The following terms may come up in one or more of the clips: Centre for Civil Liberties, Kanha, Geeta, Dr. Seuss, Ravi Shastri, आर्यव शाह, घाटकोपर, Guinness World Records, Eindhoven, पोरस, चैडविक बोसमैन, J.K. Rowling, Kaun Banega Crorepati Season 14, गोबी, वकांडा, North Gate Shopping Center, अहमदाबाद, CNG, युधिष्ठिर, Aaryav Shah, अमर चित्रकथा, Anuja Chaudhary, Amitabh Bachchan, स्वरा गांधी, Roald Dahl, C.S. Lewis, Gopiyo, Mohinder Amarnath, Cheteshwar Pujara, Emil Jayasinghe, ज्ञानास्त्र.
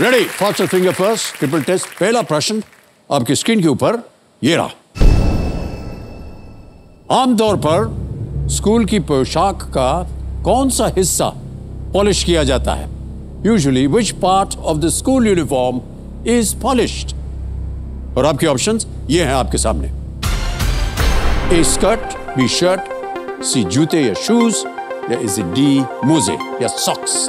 Ready fox finger first triple test. पहला प्रश्न आपकी स्क्रीन के ऊपर ये रहा। आमतौर पर स्कूल की पोशाक का कौन सा हिस्सा पॉलिश किया जाता है? Usually which part of the school uniform is polished. और आपके ऑप्शंस ये हैं आपके सामने। A skirt, B shirt, C जूते या शूज, या इज इट डी मोजे या सॉक्स।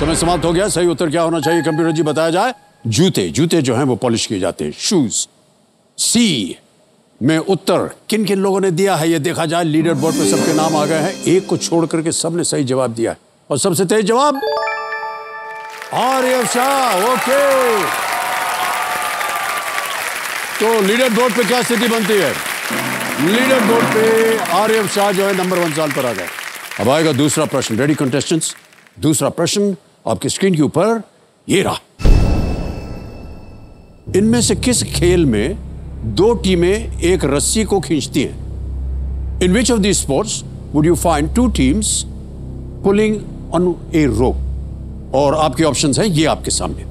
समय समाप्त हो गया। सही उत्तर क्या होना चाहिए कंप्यूटर जी बताया जाए? जूते। जूते जो हैं वो पॉलिश किए जाते हैं, शूज। सी में उत्तर किन किन लोगों ने दिया है ये देखा जाए। लीडर बोर्ड पे सबके नाम आ गए हैं, एक को छोड़ करके सबने सही जवाब दिया है। और सबसे तेज जवाब आर्यव शाह। ओके, तो लीडर बोर्ड पे क्या स्थिति बनती है? लीडर बोर्ड पे आर्यव शाह जो है नंबर 1 साल पर आ गए। अब आएगा दूसरा प्रश्न। रेडी कंटेस्टेंट्स, दूसरा प्रश्न आपकी स्क्रीन के ऊपर ये रहा। इनमें से किस खेल में 2 टीमें एक रस्सी को खींचती हैं? In which of the sports would you find 2 teams pulling on a rope? और आपके ऑप्शंस हैं ये आपके सामने।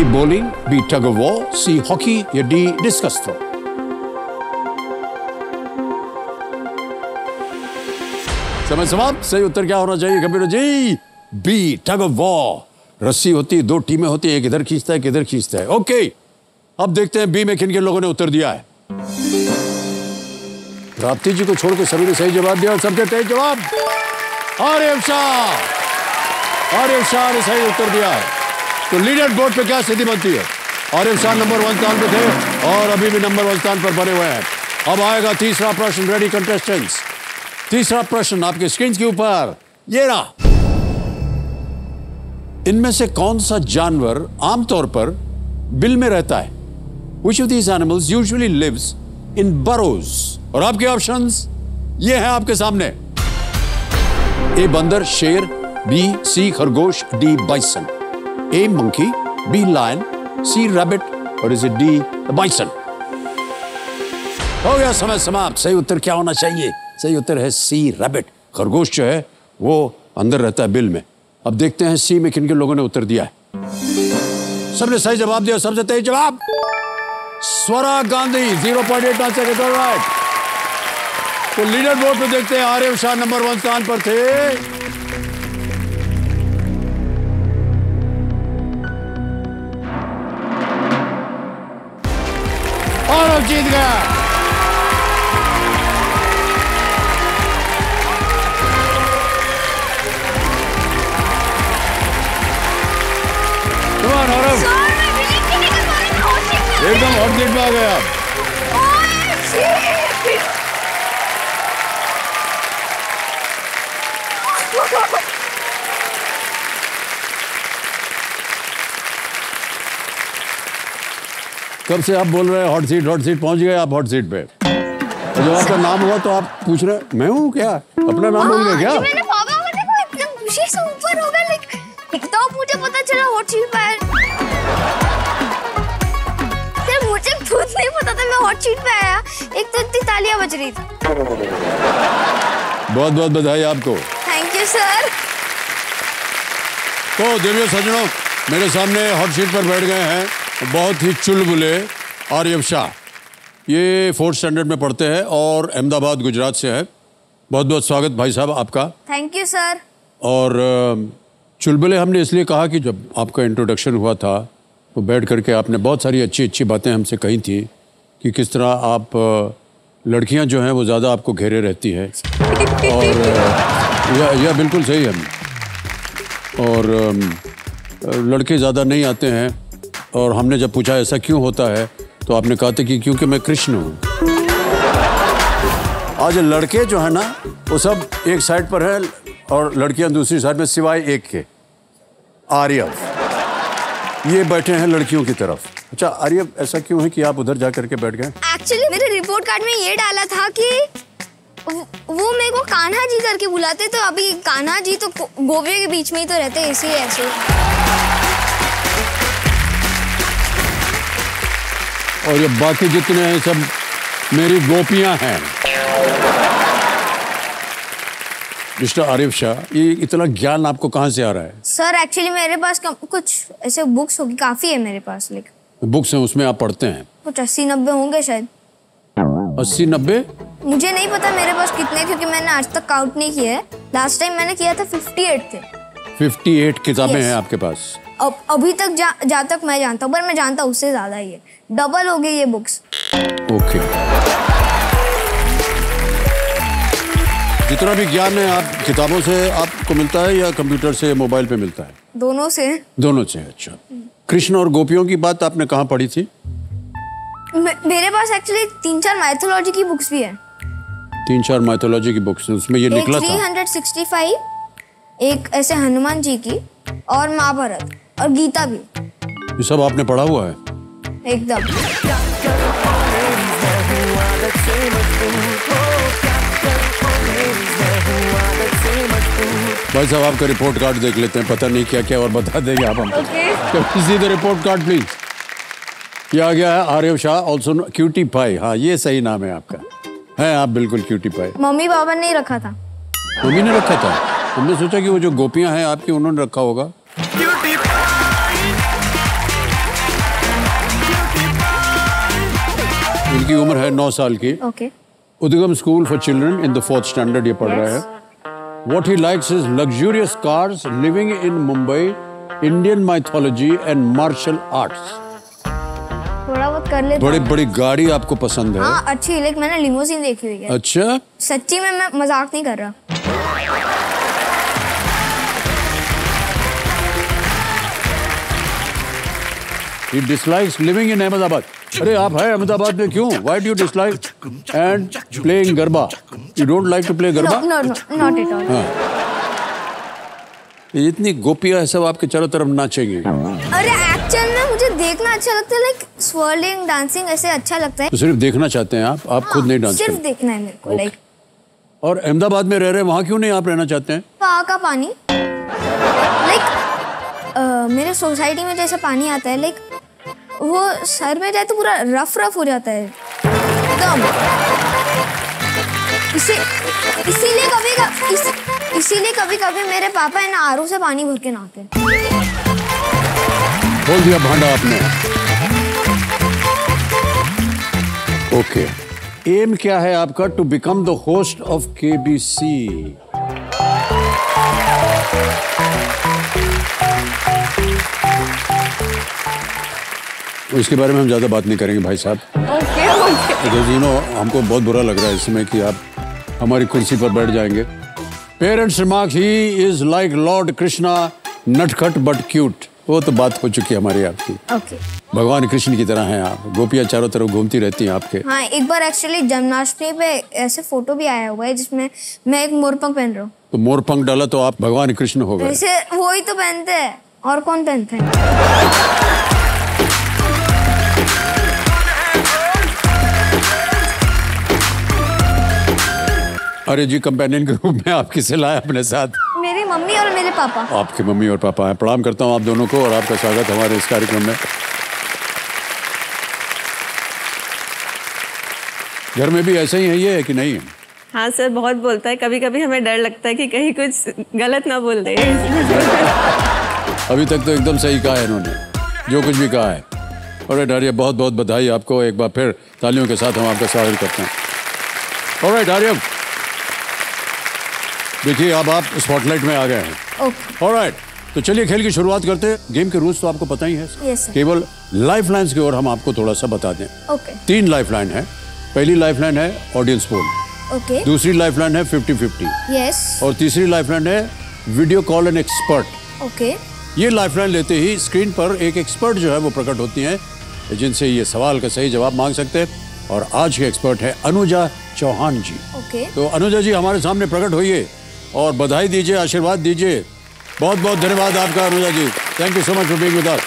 A bowling, B tug of war, C hockey या डी डिस्कस थ्रो। समय समाप्त। सही उत्तर क्या होना चाहिए computer ji? B tug of war. रस्सी होती है, 2 टीमें होती है, एक इधर खींचता है एक इधर खींचता है। ओके, अब देखते हैं बी में किन किन लोगों ने उत्तर दिया है। राप्ती जी को छोड़कर सभी ने सही जवाब दिया। और सबसे तेज जवाब आर्यव शाह। आर्यव शाह ने सही उत्तर दिया है। तो लीडर बोर्ड पे क्या स्थिति बनती है? आर्यव शाह नंबर 1 स्थान पे थे और अभी भी नंबर 1 स्थान पर बने हुए हैं। अब आएगा तीसरा प्रश्न। रेडी कंटेस्टेंट्स, तीसरा प्रश्न आपके स्क्रीन के ऊपर ये रहा। इनमें से कौन सा जानवर आमतौर पर बिल में रहता है? Which of these animals usually lives in burrows? और आपके ऑप्शंस ये हैं आपके सामने। ए बंदर, शेर, बी सी खरगोश, D bison. A monkey, B lion, C rabbit और इज इट डी बाइसन। हो गया समय समाप्त। सही उत्तर क्या होना चाहिए? सही उत्तर है सी रैबिट। खरगोश जो है वो अंदर रहता है बिल में। अब देखते हैं सी में किन किन लोगों ने उत्तर दिया है। सबने सही जवाब दिया। सबसे तेज जवाब स्वरा गांधी 0.89 सेकंड। राइट, तो लीडर बोर्ड पे देखते हैं आर्यव शाह नंबर 1 स्थान पर थे। और वो जीत गया। एकदम हॉट सीट में आ गए आप। कब से आप बोल रहे हैं हॉट सीट हॉट सीट? पहुंच गए आप हॉट सीट पे। तो जब आपका नाम हुआ तो आप पूछ रहे मैं हूँ क्या? अपना नाम बोल रहे क्या? पता चला हॉट सीट पर। मुझे खुद नहीं पता था मैं हॉट सीट पे आया। एक तो इतनी तालियां बज रही थी। बहुत बहुत बधाई आपको। Thank you sir. तो देवियों सजनों, मेरे सामने हॉट सीट पर बैठ गए हैं बहुत ही चुलबुले आर्यव शाह। ये 4th स्टैंडर्ड में पढ़ते हैं और अहमदाबाद गुजरात से है। बहुत बहुत स्वागत भाई साहब आपका। Thank you sir. और चुलबुले हमने इसलिए कहा कि जब आपका इंट्रोडक्शन हुआ था तो बैठ करके आपने बहुत सारी अच्छी अच्छी बातें हमसे कही थी कि किस तरह आप लड़कियां जो हैं वो ज़्यादा आपको घेरे रहती हैं। और यह बिल्कुल सही है। और लड़के ज़्यादा नहीं आते हैं। और हमने जब पूछा ऐसा क्यों होता है तो आपने कहा था कि क्योंकि मैं कृष्ण हूँ। आज लड़के जो है ना वो सब एक साइड पर है और लड़कियां दूसरी साइड में, सिवाय एक के। आर्यव ये बैठे हैं लड़कियों की तरफ। अच्छा आर्यव, ऐसा क्यों है कि आप उधर जा करके बैठ गए? एक्चुअली मेरे रिपोर्ट कार्ड में ये डाला था कि वो मेरे को कान्हा जी करके बुलाते, तो अभी कान्हा जी तो गोपियो के बीच में ही तो रहते, ऐसे ही ऐसे। और ये बाकी जितने हैं सब मेरी गोपियां हैं। मिस्टर आरिफ शाह, ये इतना ज्ञान आपको कहाँ से आ रहा है? सर एक्चुअली मेरे पास कुछ ऐसे बुक्स होगी, काफ़ी है मेरे पास, लेकिन बुक्स हैं उसमें आप पढ़ते हैं? कुछ 80-90 होंगे शायद। 80-90 मुझे नहीं पता मेरे पास कितने, क्योंकि मैंने आज तक काउंट नहीं किया है। लास्ट टाइम मैंने किया था 58 थे। 58 किताबें हैं आपके पास? अब अभी तक जहाँ तक मैं जानता हूँ, पर मैं जानता हूँ उससे ज़्यादा ही है, डबल हो गई ये बुक्स। ओके, जितना भी ज्ञान है आप किताबों से आपको मिलता है या कंप्यूटर से मोबाइल पे मिलता है? दोनों से। दोनों से, अच्छा। कृष्ण और गोपियों की बात आपने कहाँ पढ़ी थी? मेरे पास एक्चुअली 3-4 माइथोलॉजी की बुक्स भी है। 3-4 माइथोलॉजी की बुक्स, उसमें ये निकला था 365, एक ऐसे हनुमान जी की, और महाभारत और गीता भी। ये सब आपने पढ़ा हुआ है? एकदम। भाई साहब आपका रिपोर्ट कार्ड देख लेते हैं, पता नहीं क्या क्या और बता देंगे आप हमको। किसी द रिपोर्ट कार्ड प्लीज। ये आ गया है आर्यव शाह, also cutie pie. हाँ ये सही नाम है आपका, है आप बिल्कुल क्यूटी पाई। मम्मी पापा ने रखा था। मम्मी ने रखा था? हमने सोचा कि वो जो गोपियाँ हैं आपकी उन्होंने रखा होगा। उनकी उम्र है 9 साल की। Udgam school for children in the 4th standard ये पढ़ रहा है। What he likes is luxurious cars, living in Mumbai, Indian mythology and martial arts. थोड़ा बहुत कर लेता। बड़ी-बड़ी गाड़ी आपको पसंद है? हाँ अच्छी, लेकिन मैंने लिमोसिन देखी हुई है। अच्छा, सच्ची में, मैं मजाक नहीं कर रहा। He dislikes living in Ahmedabad. अरे आप है अहमदाबाद में क्यों? Why do you dislike and playing garba? You don't like to play garba? No, not at all. हाँ। इतनी गोपियाँ सब आपके चारों तरफ नाचेंगी। अरे एक्चुअल में मुझे देखना अच्छा लगता है, लाइक swirling dancing ऐसे अच्छा लगता है। तो सिर्फ देखना चाहते हैं आप? आप खुद नहीं डांस करते? सिर्फ देखना है मेरे को, लाइक। और अहमदाबाद में रह रहे हैं, वहाँ क्यों नहीं आप रहना चाहते हैं? वहाँ का पानी, लाइक मेरे सोसाइटी में जैसे पानी आता है, लाइक वो शहर में जाए तो पूरा रफ हो जाता है एकदम। इसीलिए कभी कभी मेरे पापा है ना आरओ से पानी भर के नहाते। बोल दिया भांडा आपने। ओके, एम क्या है आपका? To become the host of KBC. इसके बारे में हम ज़्यादा बात नहीं करेंगे भाई साहब। ओके। हमको बहुत बुरा लग रहा है इसमें कि आप हमारी कुर्सी पर बैठ जाएंगे। Parents remarks, he is like lord Krishna, नटखट बट क्यूट। वो तो बात हो चुकी है हमारी आपकी। ओके। भगवान कृष्ण की तरह हैं आप, गोपियाँ चारों तरफ घूमती रहती हैं आपके। हाँ, एक बार एक्चुअली जन्माष्टमी पे ऐसे फोटो भी आया हुआ है जिसमें मैं एक मोरपंख पहन रहा हूँ। तो मोरपंख डाला तो आप भगवान कृष्ण हो गए। वो ही तो पहनते हैं, और कौन पहनते हैं? अरे जी, कंपेनियन के रूप में आप किसे लाए अपने साथ? मेरी मम्मी और मेरे पापा। आपकी मम्मी और पापा हैं। प्रणाम करता हूँ आप दोनों को और आपका स्वागत हमारे इस कार्यक्रम में। घर में भी ऐसे ही है ये कि नहीं? हाँ सर, बहुत बोलता है। कभी कभी हमें डर लगता है कि कहीं कुछ गलत ना बोल दे। अभी तक तो एकदम सही कहा है इन्होंने, जो कुछ भी कहा है। और आर्यव, बहुत बहुत बधाई आपको। एक बार फिर तालियों के साथ हम आपका स्वागत करते हैं। ऑलराइट आर्यव, देखिए अब आप स्पॉटलाइट में आ गए हैं। ओके। ऑलराइट, तो चलिए खेल की शुरुआत करते हैं। गेम के रूल्स तो आपको पता ही है। Yes sir. केवल लाइफ लाइन्स की ओर हम आपको थोड़ा सा बता दें। ओके। 3 लाइफ लाइन है। पहली लाइफ लाइन है ऑडियंस पोल। ओके। दूसरी लाइफ लाइन है 50-50। यस। और तीसरी लाइफ लाइन है video call an expert. Okay. ये लाइफ लाइन लेते ही स्क्रीन पर एक एक्सपर्ट जो है वो प्रकट होती हैं, जिनसे ये सवाल का सही जवाब मांग सकते हैं। और आज के एक्सपर्ट है अनुजा चौहान जी। ओके। तो अनुजा जी हमारे सामने प्रकट होइए और बधाई दीजिए, आशीर्वाद दीजिए। बहुत बहुत धन्यवाद आपका Anuja ji. Thank you so much for being with us.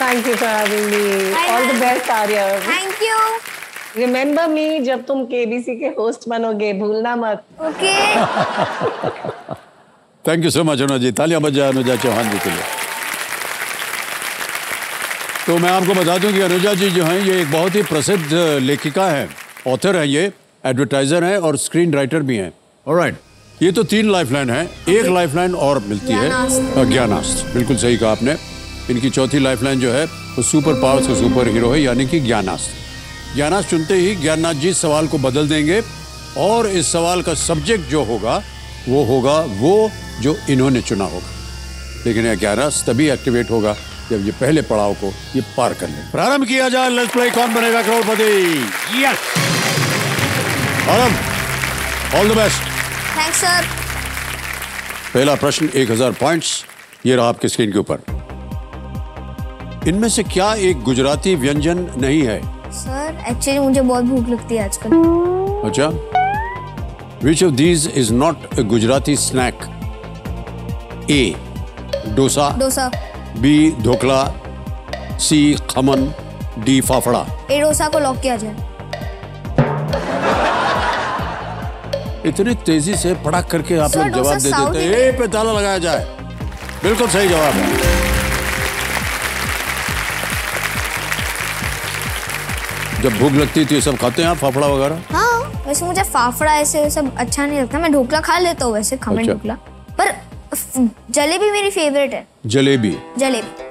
Thank you for having me. All the best Aryav. Thank you. Remember me जब तुम केबीसी के होस्ट बनोगे, भूलना मत। Okay. Thank you so much Anuja ji. तालियां बज जाए अनुजा चौहान जी के लिए। तो मैं आपको बता दूं कि अनुजा जी जो हैं ये एक बहुत ही प्रसिद्ध लेखिका हैं, ऑथर हैं, ये एडवर्टाइजर हैं और स्क्रीन राइटर भी हैं। ऑलराइट, ये तो 3 लाइफलाइन है, एक लाइफलाइन और मिलती है ज्ञानास्त्र। बिल्कुल सही कहा आपने। इनकी चौथी लाइफलाइन जो है वो सुपर पावर से सुपर हीरो है, यानी कि ज्ञानास्त्र। ज्ञानास्त्र चुनते ही ज्ञाननाथ जी सवाल को बदल देंगे और इस सवाल का सब्जेक्ट जो होगा वो जो इन्होंने चुना होगा। लेकिन यह ज्ञानास्त्र तभी एक्टिवेट होगा जब ये पहले पड़ाव को ये पार कर लें। प्रारंभ किया जाए let's play Kaun Banega Crorepati. Yes all the best. Thanks sir. पहला प्रश्न 1000 पॉइंट्स ये रहा आपकी स्क्रीन के ऊपर। इनमें से क्या एक गुजराती व्यंजन नहीं है? सर एक्चुअली मुझे बहुत भूख लगती है आजकल। अच्छा, which of these is not a Gujarati snack? A dosa, B dhokla, C khaman, D fafda. A dosa को लॉक किया जाए। इतनी तेजी से पड़ाक करके आप लोग जवाब दे देते हैं। ए पे ताला लगाया जाए। बिल्कुल सही जवाब है। जब भूख लगती है तो ये सब खाते हैं आप, फाफड़ा वगैरह? हाँ, वैसे मुझे फाफड़ा ऐसे सब अच्छा नहीं लगता। मैं ढोकला खा लेता हूँ वैसे, खमन ढोकला, पर जलेबी मेरी फेवरेट है। जलेबी जलेबी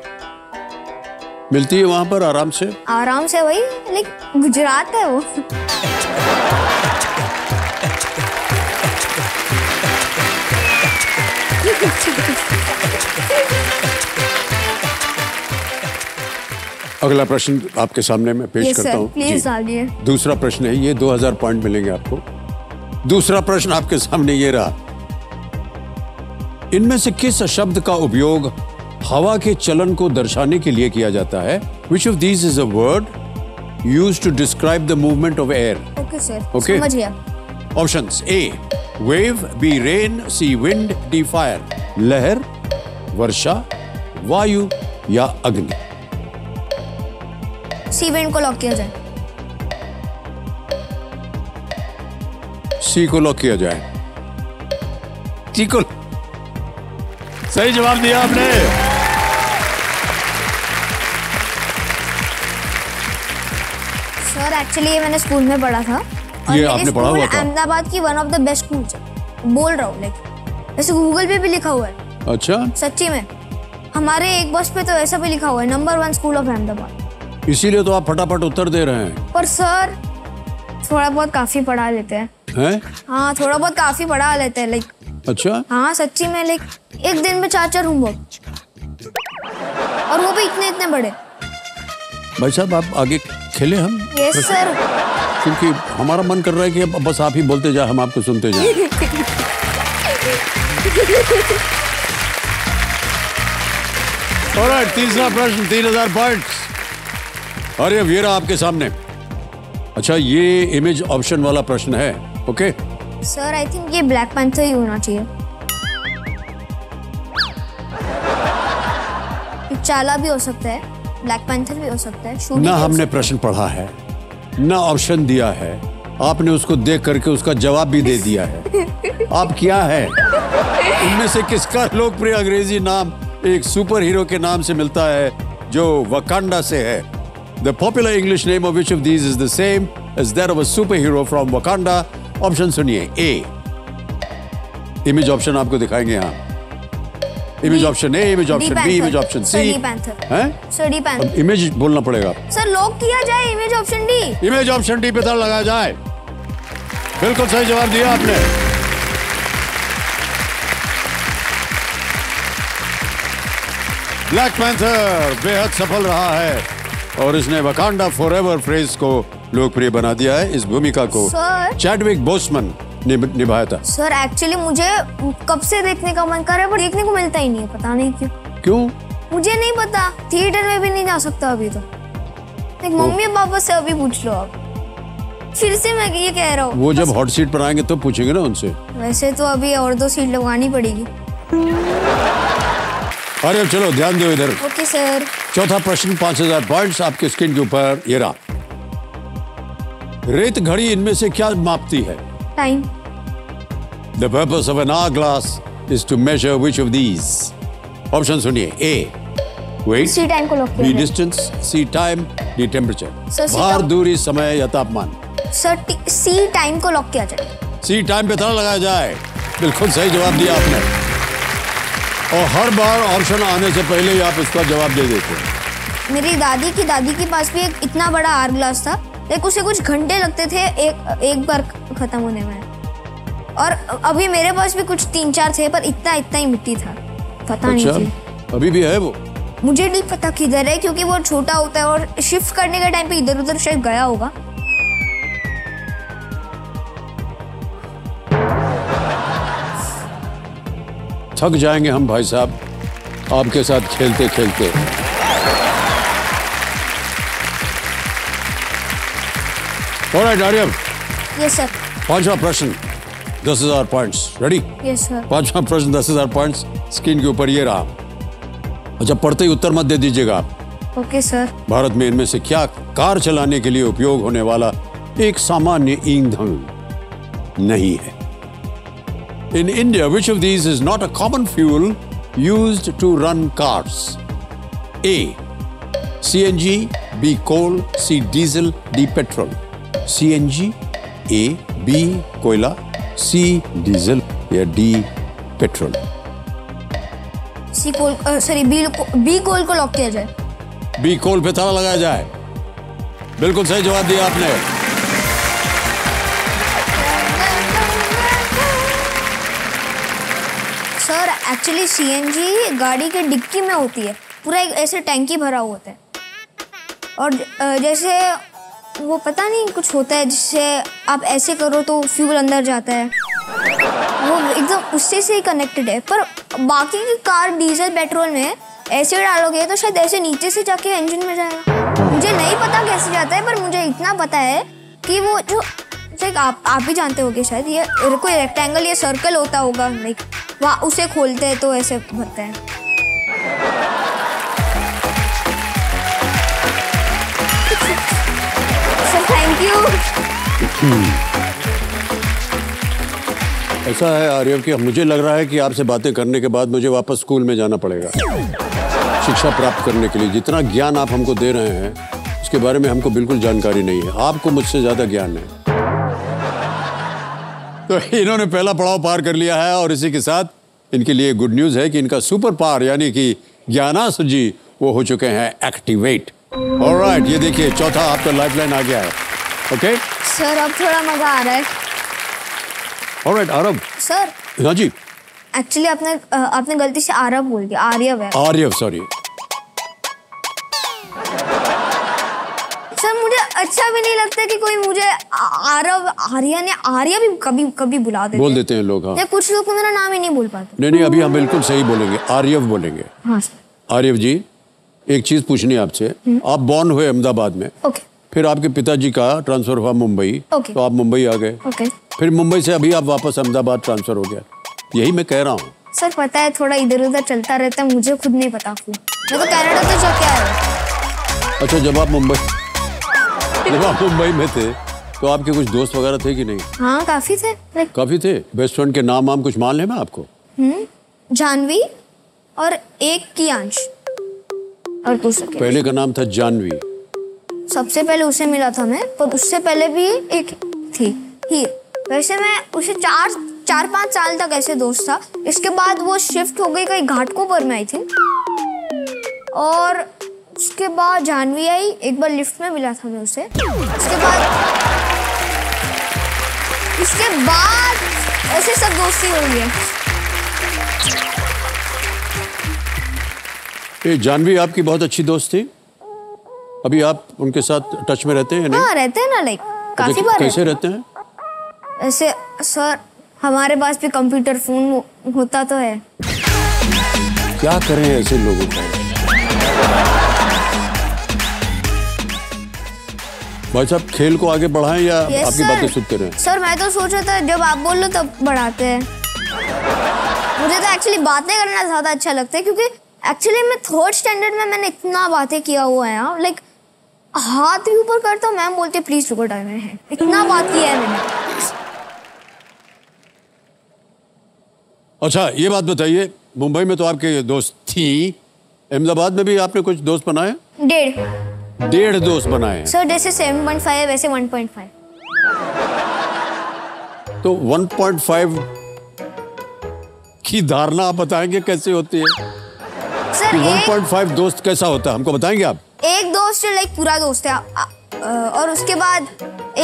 मिलती है वहाँ पर आराम से? आराम से वही, लेकिन गुजरात है वो। अगला प्रश्न आपके सामने मैं पेश करता हूँ। दूसरा प्रश्न है ये, 2000 पॉइंट मिलेंगे आपको। दूसरा प्रश्न आपके सामने ये रहा। इनमें से किस शब्द का उपयोग हवा के चलन को दर्शाने के लिए किया जाता है? Which of these is a word used to describe the movement of air? Okay sir, समझ गया। Options A wave, B rain, C wind, D fire. लहर, वर्षा, वायु या अग्नि। सी विंड को लॉक किया जाए। सी को लॉक किया जाए। ठीक, सही जवाब दिया आपने। सर एक्चुअली मैंने स्कूल में पढ़ा था। ये आपने पढ़ा हुआ था? अहमदाबाद की one of the best schools बोल रहा हूँ, लाइक ऐसे गूगल पे भी लिखा हुआ है। अच्छा, सच्ची में हमारे एक बस पे तो ऐसा भी लिखा हुआ है, नंबर 1 स्कूल ऑफ अहमदाबाद। इसीलिए तो आप फटाफट उत्तर दे रहे हैं। पर सर थोड़ा बहुत काफी पढ़ा लेते हैं। है? हाँ थोड़ा बहुत काफी पढ़ा लेते हैं लाइक। अच्छा, हाँ सच्ची में, लाइक एक दिन में 4-4 होमवर्क, और वो भी इतने बड़े। भाई साहब आप आगे खेले हम? यस सर, क्योंकि हमारा मन कर रहा है कि बस आप ही बोलते जाए, हम आपको सुनते जाए। ऑलराइट, तीसरा प्रश्न 3000 पॉइंट्स। अरे वीरा आपके सामने। अच्छा, ये इमेज ऑप्शन वाला प्रश्न है। ओके सर, आई थिंक ये ब्लैक पैंथर ही होना चाहिए। चाला भी हो सकता है, ब्लैक पैंथर भी हो सकता है ना। हमने प्रश्न पढ़ा है ना, ऑप्शन दिया है, आपने उसको देख करके उसका जवाब भी दे दिया है। आप क्या है? इनमें से किसका लोकप्रिय अंग्रेजी नाम एक सुपर हीरो के नाम से मिलता है जो वकांडा से है? The popular English name of which of these is the same as that of a super hero from वकांडा। Option सुनिए। ए, इमेज ऑप्शन आपको दिखाएंगे यहाँ। Image option A, image option B, image option C. Image बोलना पड़ेगा sir. Lock किया जाए image option D. Image option D पे ताला लगाया जाए। बिल्कुल सही जवाब दिया आपने। ब्लैक पैंथर बेहद सफल रहा है और इसने वकांडा फॉरएवर फ्रेज को लोकप्रिय बना दिया है। इस भूमिका को चैडविक बोसमैन निभाया था। सर एक्चुअली मुझे कब से देखने का मन कर रहा है पर देखने को मिलता ही नहीं है, पता नहीं क्यों। क्यों? मुझे नहीं पता। थिएटर में भी नहीं जा सकता अभी तो। मम्मी पापा से अभी पूछ लो आप। फिर से मैं ये कह रहा हूँ, वो जब हॉट सीट पर आएंगे तो पूछेंगे ना उनसे। वैसे तो अभी और 2 सीट लगवानी पड़ेगी। अरे चलो ध्यान दो इधर। Okay sir. चौथा प्रश्न 5000 पॉइंट्स आपके स्क्रीन के ऊपर ये रहा। रेत घड़ी इनमें से क्या मापती है? Time. The purpose of an hourglass is to measure which of these? Options सुनिए। A, weight, C time को लॉक किया। B distance, C time, D temperature। भार, दूरी, समय या तापमान। सर C time को लॉक किया जाए। C time पे ताला लगाया जाए। बिल्कुल सही जवाब दिया आपने, और हर बार ऑप्शन आने से पहले ही आप इसका जवाब दे देते हैं। मेरी दादी के पास भी एक इतना बड़ा आर ग्लास था, लेकिन उसे कुछ घंटे लगते थे एक बार खत्म होने में। और अभी मेरे पास भी कुछ 3-4 थे, पर इतना इतना ही मिट्टी था, पता नहीं थी। अभी भी है वो, मुझे नहीं पता किधर है, क्योंकि वो छोटा होता है और शिफ्ट करने के टाइम पे इधर उधर शायद गया होगा। थक जाएंगे हम भाई साहब आपके साथ खेलते खेलते। ऑलराइट आर्यव। Yes sir. पांचवा प्रश्न 10,000 पॉइंट्स। रेडी? Yes sir. पांचवा प्रश्न 10,000 पॉइंट्स, स्क्रीन के ऊपर ये रहा। अच्छा, पढ़ते ही उत्तर मत दे दीजिएगा आप। Okay sir. भारत में इनमें से क्या कार चलाने के लिए उपयोग होने वाला एक सामान्य ईंधन नहीं है? In India, which of these is not a common fuel used to run cars? A. CNG, B. Coal, C. Diesel, D. Petrol. CNG, A, B. कोयला, C. Diesel या D. Petrol. बी कोल को lock किया जाए। B कोल पे ताला लगाया जाए। बिल्कुल सही जवाब दिया आपने। सर एक्चुअली सीएनजी गाड़ी के डिक्की में होती है, पूरा एक ऐसे टैंकी भरा हुआ होता है, और जैसे वो पता नहीं कुछ होता है जिससे आप ऐसे करो तो फ्यूल अंदर जाता है, वो एकदम उससे से ही कनेक्टेड है। पर बाकी की कार डीजल पेट्रोल में ऐसे डालोगे तो शायद ऐसे नीचे से जाके इंजन में जाएगा। मुझे नहीं पता कैसे जाता है, पर मुझे इतना पता है कि वो जो आप भी जानते होगे शायद, ये कोई रेक्टेंगल या सर्कल होता होगा, लाइक वहाँ उसे खोलते हैं तो ऐसे भरता है। Sir thank you. ऐसा है आर्यव कि मुझे लग रहा है कि आपसे बातें करने के बाद मुझे वापस स्कूल में जाना पड़ेगा शिक्षा प्राप्त करने के लिए। जितना ज्ञान आप हमको दे रहे हैं उसके बारे में हमको बिल्कुल जानकारी नहीं है, आपको मुझसे ज़्यादा ज्ञान है। तो इन्होंने पहला पड़ाव पार कर लिया है, और इसी के साथ इनके लिए गुड न्यूज़ है कि इनका सुपर पावर यानी कि ज्ञानास्त्र जी वो हो चुके हैं एक्टिवेट। ऑलराइट, ये देखिए चौथा आपका लाइफलाइन आ गया है। ओके सर, अब थोड़ा मजा आ रहा है। ऑलराइट आरव। सर। हाँ जी। एक्चुअली आपने गलती से आरव बोल दिया, आर्यव है। आर्यव सॉरी। सर मुझे अच्छा भी नहीं लगता कि कोई मुझे आरव आर्या ने आर्या भी कभी कभी बोल देते हैं लोग। हाँ। कुछ लोग मेरा नाम ही नहीं बोल पाते। नहीं नहीं, अभी हम बिल्कुल सही बोलेंगे, आर्यव बोलेंगे। हाँ सर। आर्यव जी एक चीज पूछनी है आपसे। आप बॉर्न हुए अहमदाबाद में, फिर आपके पिताजी का ट्रांसफर हुआ मुंबई, तो आप मुंबई आ गए, फिर मुंबई से अभी आप वापस अहमदाबाद ट्रांसफर हो गया, यही मैं कह रहा हूँ। सर पता है थोड़ा इधर उधर चलता रहता है, मुझे खुद नहीं पता। मैं तो कनाडा तो चल क्या है। अच्छा, जब आप मुंबई में थे तो आपके कुछ दोस्त वगैरह थे कि नहीं? हाँ काफी थे। काफी थे। बेस्ट फ्रेंड के नाम वाम कुछ मान लें मैं आपको? जानवी और एक कियांश, और पहले का नाम था जानवी। सबसे पहले उसे मिला था मैं, पर उससे पहले भी एक थी ही। वैसे मैं उसे 4-5 साल तक ऐसे दोस्त था, इसके बाद वो शिफ्ट हो गई कहीं घाटकोपर में आई थी, और उसके बाद जानवी आई, एक बार लिफ्ट में मिला था मैं उसे। इसके बाद ऐसे सब दोस्ती हो गई है। ये जानवी आपकी बहुत अच्छी दोस्त थी, अभी आप उनके साथ टच में रहते हैं? हाँ रहते हैं ना, लाइक काफी बार। कैसे रहते हैं? ऐसे सर हमारे पास भी कंप्यूटर फोन होता तो है, क्या करें ऐसे लोगों का। भाई साहब खेल को आगे बढ़ाएं या आपकी बातें सुनते रहें? सर मैं तो सोच रहा था जब आप बोल लो तब बढ़ाते हैं। मुझे तो एक्चुअली बातें करना ज्यादा अच्छा लगता है, क्योंकि एक्चुअली मैं 3rd स्टैंडर्ड में मैंने इतना बातें किया हुआ है, लाइक हाथ भी ऊपर करता हूँ, मैम बोलते प्लीज रुको टाइम है, इतना बात किया है मैंने। अच्छा ये बात बताइए, मुंबई में तो आपके दोस्त थी, अहमदाबाद में भी आपने कुछ दोस्त बनाए? 1.5 दोस्त बनाए। सर जैसे 7.5 है वैसे 1.5। तो 1.5 की धारणा आप बताएंगे कैसे होती है सर? 1.5 दोस्त कैसा होता है हमको बताएंगे आप? एक दोस्त जो लाइक पूरा दोस्त है, और उसके बाद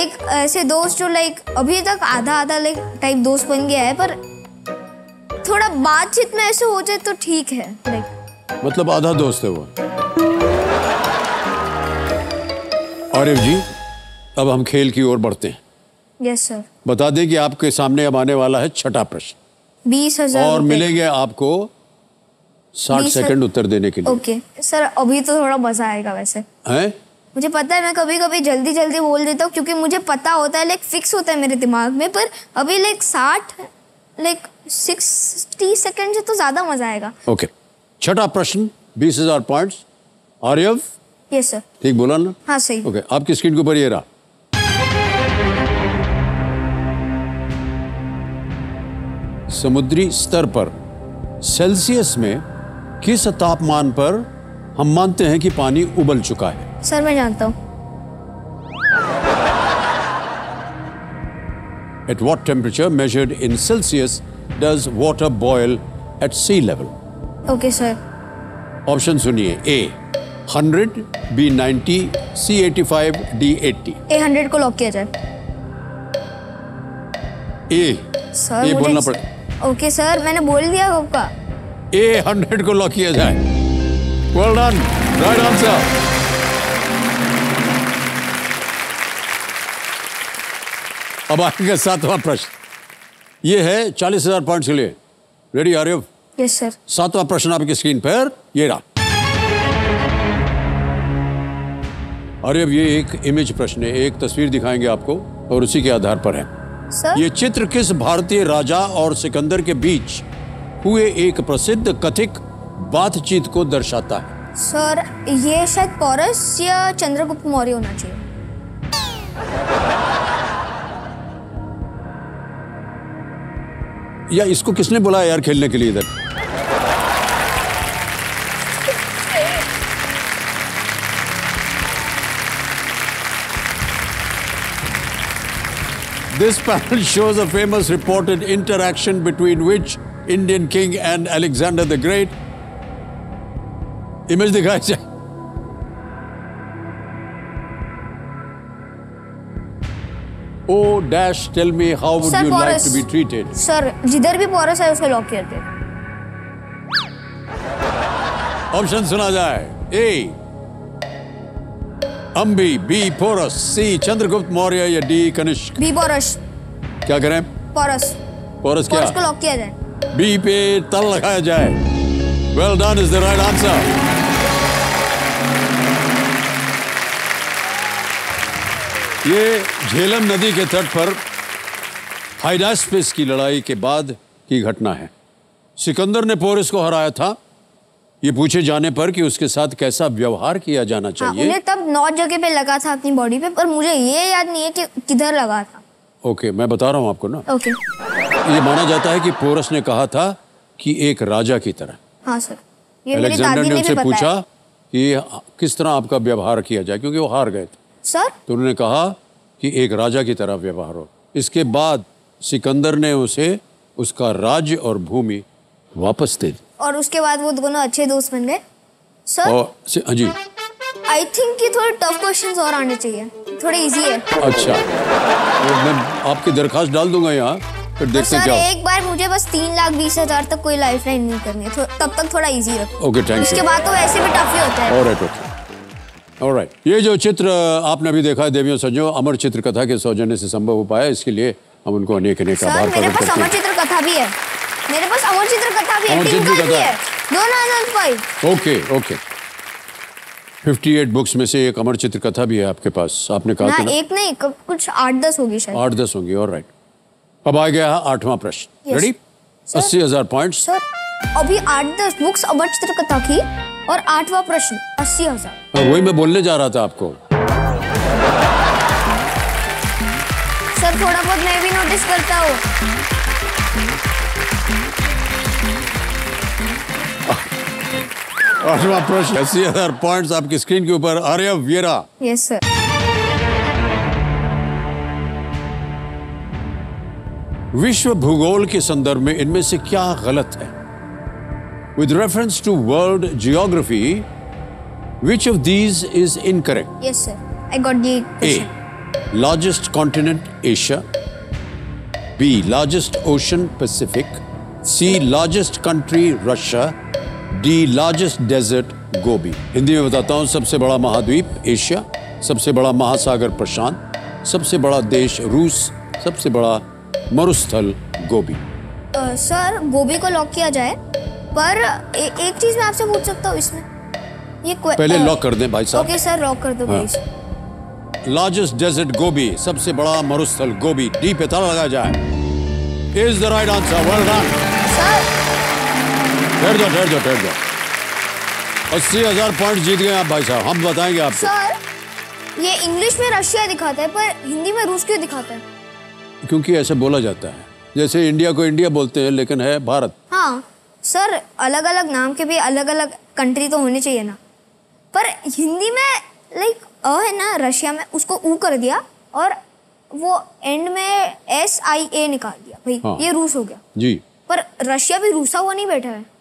एक ऐसे दोस्त जो लाइक अभी तक आधा आधा लाइक टाइप दोस्त बन गया है, पर थोड़ा बातचीत में ऐसे हो जाए तो ठीक है। लाइक मतलब आधा दोस्त है वो। आरिफ जी, अब हम खेल की ओर बढ़ते हैं। Yes sir. बता दें कि आपके सामने अब आने वाला है छठा प्रश्न। 20,000 और मिलेंगे आपको 60 सेकंड उत्तर देने के लिए। ओके सर, अभी तो थोड़ा मजा आएगा वैसे। हैं? मुझे पता है, मैं कभी कभी जल्दी जल्दी बोल देता हूँ क्योंकि मुझे पता होता है लाइक फिक्स होता है मेरे दिमाग में, पर अभी लाइक 60 सेकंड से तो ज्यादा मजा आएगा। ओके, छठा प्रश्न, 20,000 पॉइंट। आर्यव? Yes sir. ठीक बोला ना? हाँ सही। ओके, आपकी स्क्रीन के ऊपर ये रहा। समुद्री स्तर पर सेल्सियस में किस तापमान पर हम मानते हैं कि पानी उबल चुका है? सर मैं जानता हूँ। At what temperature measured in Celsius does water boil at sea level? Okay sir. Option सुनिए। A 100, B 90, C 85, D 80। A 100 को लॉक किया जाए। A सर ये बोलना पड़ेगा। ओके सर, मैंने बोल दिया आपका। A 100 को लॉक किया जाए। Well done, right answer. अब आगे सातवां प्रश्न, ये है 40,000 पॉइंट्स के लिए। रेडी आर्यव? Yes sir. सातवां प्रश्न आपकी स्क्रीन पर ये रहा। आर्यव, ये एक इमेज प्रश्न है, एक तस्वीर दिखाएंगे आपको और उसी के आधार पर है। Sir? ये चित्र किस भारतीय राजा और सिकंदर के बीच हुए एक प्रसिद्ध कथित बातचीत को दर्शाता है? सर ये शायद पोरस या चंद्रगुप्त मौर्य होना चाहिए। या इसको किसने बुलाया यार खेलने के लिए इधर? This panel shows a famous reported interaction between which Indian king and Alexander the Great? Image दिखाई जाए। Oh dash, tell me how would you like to be treated? Sir, जिधर भी पोरस है उसको लॉक कर दे। Option सुना जाए। A Ambhi, B पोरस, C Chandragupta Maurya या डी कनिष्क। बी पोरस। क्या करें? पोरस। पोरस क्या? पोरस को लॉक किया जाए। बी पे तल लगाया जाए। Well done, is the right answer. ये झेलम नदी के तट पर हाइडास्पिस की लड़ाई के बाद की घटना है। सिकंदर ने पोरस को हराया था। ये पूछे जाने पर कि उसके साथ कैसा व्यवहार किया जाना चाहिए। हाँ, उन्हें तब 9 जगह पे लगा था अपनी बॉडी पे, पर मुझे ये याद नहीं है कि किधर लगा था। ओके, मैं बता रहा हूँ आपको ना। ओके। ये माना जाता है कि पोरस ने कहा था कि एक राजा की तरह। हाँ सर, ये अलेक्जेंडर ने उनसे पूछा कि किस तरह आपका व्यवहार किया जाए, क्योंकि वो हार गए थे सर। तो उन्होंने कहा कि एक राजा की तरह व्यवहार हो। इसके बाद सिकंदर ने उसे उसका राज्य और भूमि वापस दे दी और उसके बाद वो दोनों अच्छे दोस्त बन गए। सर जी, आई थिंक कि थोड़े टफ क्वेश्चंस और आने चाहिए, थोड़े इजी है। अच्छा, मैं आपकी दरखास्त डाल दूंगा यहाँ, फिर देखते हैं क्या। सर एक बार मुझे बस 3,20,000 तक कोई लाइफलाइन नहीं करनी है, तब तक थोड़ा इजी रखो। Okay thank you. उसके बाद तो वैसे भी टफ ही होता है। Alright okay, alright. ये जो चित्र आपने अभी देखा है, देवियों संजो अमर चित्रकथा के सौजन्य से संभव हो पाया, इसके लिए हम उनको अनेक आभार प्रकट करते हैं। अमर चित्रकथा भी है मेरे पास, अमर चित्रकथा भी है, टिंकल भी है, 2005। ओके ओके, 58 बुक्स में से एक अमर चित्रकथा भी है आपके पास, आपने कहा था ना? एक नहीं, कुछ 8-10 होगी शायद। 8-10 होगी, ऑलराइट। अब आ गया 8वां प्रश्न। रेडी? 80,000 पॉइंट। सर अभी 8-10 बुक्स अमर चित्रकथा की और 8वां प्रश्न 80,000। वही मैं बोलने जा रहा था आपको। सर थोड़ा बहुत मैं भी नोटिस करता हूँ। आठवां प्रश्न, 80,000 पॉइंट्स आपकी स्क्रीन के ऊपर। आर्यव? Yes sir. विश्व भूगोल के संदर्भ में इनमें से क्या गलत है? With reference to world geography, which of these is incorrect? Yes, sir. I got the question. A. Largest continent, Asia. B. Largest ocean, Pacific. C. Largest country, Russia. D. Largest desert, गोबी। हिंदी में बताता हूँ, सबसे बड़ा महाद्वीप Asia, सबसे बड़ा महासागर प्रशांत, सबसे बड़ा देश रूस, सबसे बड़ा मरुस्थल गोबी। सर गोबी को लॉक किया जाए, पर एक चीज मैं आपसे पूछ सकता हूँ इसमें, ये पहले लॉक कर दें भाई साहब। ओके सर, लॉक कर दो प्लीज। लार्जेस्ट डेजर्ट गोबी, सबसे बड़ा मरुस्थल गोबी, डी पे ताला लगाया जाए। Is the right answer. Well done. ठहर जाओ, ठहर जाओ, ठहर जाओ। 80,000 पॉइंट जीत गए आप भाई साहब। हम बताएंगे आपको। सर ये इंग्लिश में रशिया दिखाता है, पर हिंदी में रूस क्यों दिखाता है? क्योंकि ऐसे बोला जाता है, जैसे इंडिया को इंडिया बोलते हैं लेकिन है भारत। हाँ सर, अलग अलग नाम के भी अलग अलग कंट्री तो होने चाहिए ना, पर हिंदी में लाइक अ है ना, रशिया में उसको ऊ कर दिया और वो एंड में SIA निकाल दिया भाई। हाँ। ये रूस हो गया जी, पर रशिया भी रूसा हुआ नहीं बैठा है।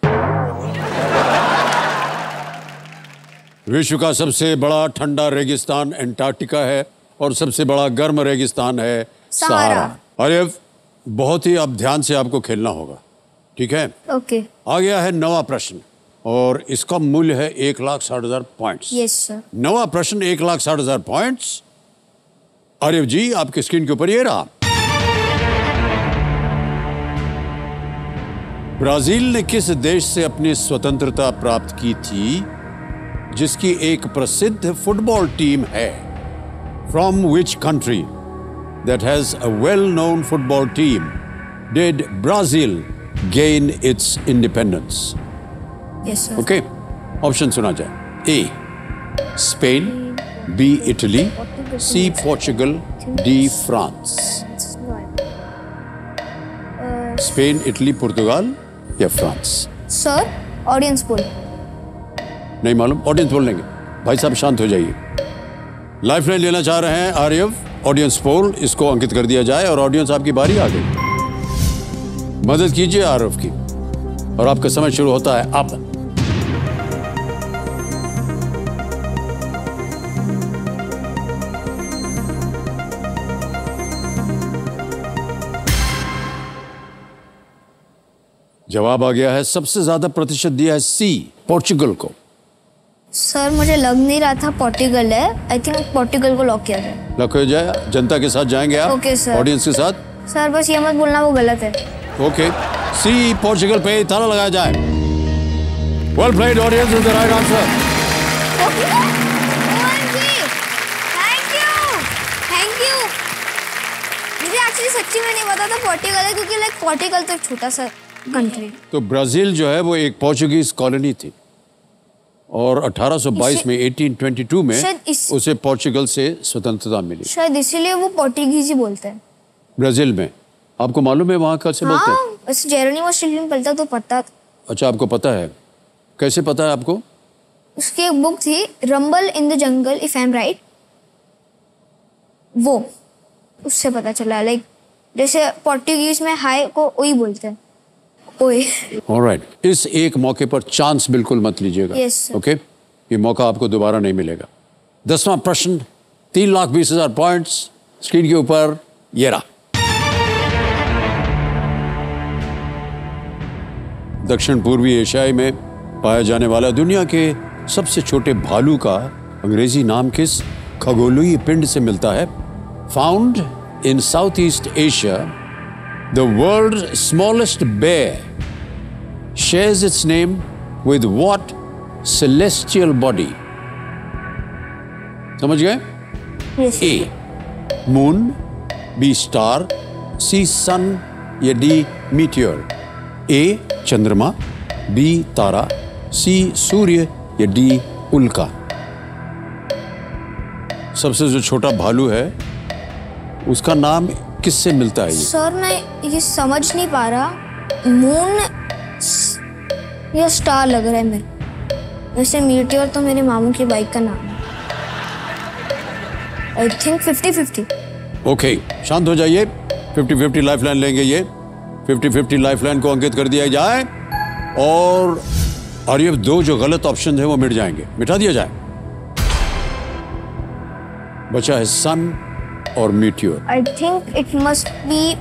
विश्व का सबसे बड़ा ठंडा रेगिस्तान एंटार्क्टिका है और सबसे बड़ा गर्म रेगिस्तान है सहारा। अरे बहुत ही अब ध्यान से आपको खेलना होगा, ठीक है? ओके। आ गया है नवा प्रश्न और इसका मूल्य है 1,60,000 पॉइंट्स। Yes sir. नवा प्रश्न 1,60,000 पॉइंट्स। आर्यव जी आपके स्क्रीन के ऊपर ये रहा। ब्राजील ने किस देश से अपनी स्वतंत्रता प्राप्त की थी जिसकी एक प्रसिद्ध फुटबॉल टीम है? From which country that has a well known football team did Brazil gain its independence? Okay, option सुना जाए। A Spain, B Italy, C Portugal, D France. Spain, Italy, पुर्तगाल या फ्रांस? सर ऑडियंस बोल। नहीं मालूम, audience poll लेंगे भाई साहब, शांत हो जाइए। लाइफ लाइन लेना चाह रहे हैं आर्यव। ऑडियंस पोल इसको अंकित कर दिया जाए और ऑडियंस आपकी बारी आ गई। मदद कीजिए आर्यव की। और आपका समय शुरू होता है अब। जवाब आ गया है, सबसे ज्यादा प्रतिशत दिया है सी पोर्चुगल को। सर मुझे लग नहीं रहा था पोर्टुगल है, आई थिंक पोर्टुगल को लॉक किया जाए। लॉक हो जाए। जनता के साथ जाएंगे आप? Okay sir. ऑडियंस के साथ? सर बस ये मत बोलना वो गलत है। ओके, सी पोर्टुगल पे ताला लगाया जाए। Well played, audience is the right answer. Thank you, thank you. मुझे एक्चुअली सच्ची में नहीं पता था पोर्टुगल है, क्योंकि लाइक पोर्टुगल तो छोटा सा कंट्री। तो ब्राजील जो है वो एक पोर्चुगीज कॉलोनी थी और 1822 में 1822 में उसे पोर्चुगल से स्वतंत्रता मिली। शायद इसीलिए वो पोर्टुगीज ही बोलते हैं ब्राजील में। आपको मालूम है वहाँ कैसे बोलते हैं? हाँ, ऐसे जेरोनिमो शिल्ड्रन पढ़ता तो पता। अच्छा आपको पता है, कैसे पता है आपको? उसकी एक बुक थी rumble in the jungle, if I am right, वो उससे पता चला। लाइक जैसे पोर्टुगीज में हाय को ओई बोलते हैं। ऑलराइट, इस एक मौके पर चांस बिल्कुल मत लीजिएगा। ओके, ये मौका आपको दोबारा नहीं मिलेगा। 10वां प्रश्न, 3,20,000 पॉइंट्स। स्क्रीन के ऊपर ये रहा। दक्षिण पूर्वी एशिया में पाया जाने वाला दुनिया के सबसे छोटे भालू का अंग्रेजी नाम किस खगोलीय पिंड से मिलता है? Found in south east Asia, the world's smallest bear shares its name with what celestial body? समझ गए? Yes. A moon, B star, C sun या D meteor? A चंद्रमा, B तारा, C सूर्य या D उल्का? सबसे जो छोटा भालू है उसका नाम किससे मिलता है ये? सर मैं ये समझ नहीं पा रहा, मून या स्टार लग रहा है मेरे। वैसे मीटियर तो मेरे मामू की बाइक का नाम है। I think 50-50। ओके, शांत हो जाइए। 50-50 लाइफलाइन लेंगे ये। 50-50 लाइफलाइन को अंकित कर दिया जाए और आर्यव दो जो गलत ऑप्शन है वो मिट जाएंगे, मिटा दिया जाए। बचा है सन और meteor. I think it must be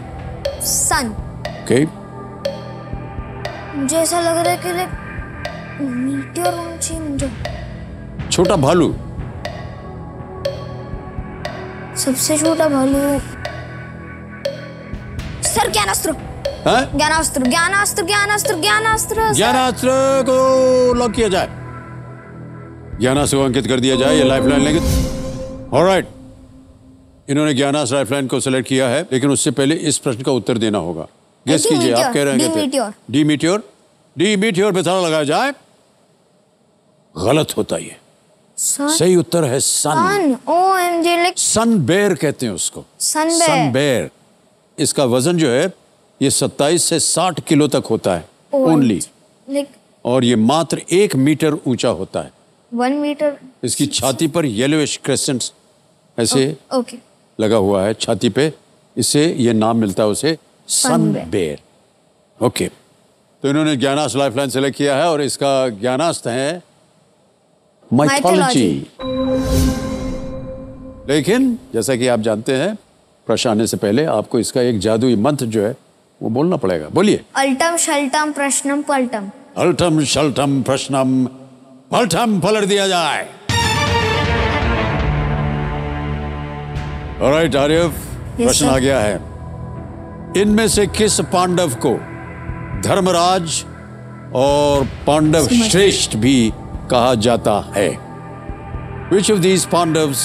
sun. Okay, मुझे ऐसा लग रहा है कि मीटियोर होना चाहिए। मुझे छोटा भालू, सबसे छोटा भालू सर ज्ञानास्त्र। ज्ञानास्त्र ज्ञानास्त्र ज्ञानास्त्र ज्ञानास्त्र ज्ञानास्त्र को लॉक किया जाए, ज्ञानास्त्र को अंकित कर दिया जाए, ये लाइफलाइन लेंगे। ऑलराइट, इन्होंने ज्ञानास्त्र लाइफलाइन को सिलेक्ट किया है, लेकिन उससे पहले इस प्रश्न का उत्तर देना होगा। गेस कीजिए, आप कह रहे हैं डी मीटियोर। डी मीटियोर पे ताला लगाया जाए, गलत होता है। सही उत्तर है sun. OMG, like sun bear कहते हैं उसको, सन बेयर। इसका वजन जो है ये 27 से 60 किलो तक होता है ओनली, और ये मात्र 1 मीटर ऊंचा होता है। 1 मीटर। इसकी छाती पर येलोइश क्रेसेंट्स ऐसे लगा हुआ है छाती पे, इससे ये नाम मिलता है उसे, सन बेयर। ओके, तो इन्होंने ज्ञानास्त्र लाइफलाइन सेलेक्ट किया है और इसका ज्ञानास्त्र है माइथोलॉजी। लेकिन जैसा कि आप जानते हैं, प्रश्न आने से पहले आपको इसका एक जादुई मंत्र जो है वो बोलना पड़ेगा। बोलिए। अल्टम शल्टम प्रश्नम पलटम। अल्टम शल्टम प्रश्नम पलटम पलट दिया जाए। ऑलराइट आर्यव, प्रश्न आ गया है। इनमें से किस पांडव को धर्मराज और पांडव श्रेष्ठ भी कहा जाता है? Which of these Pandavas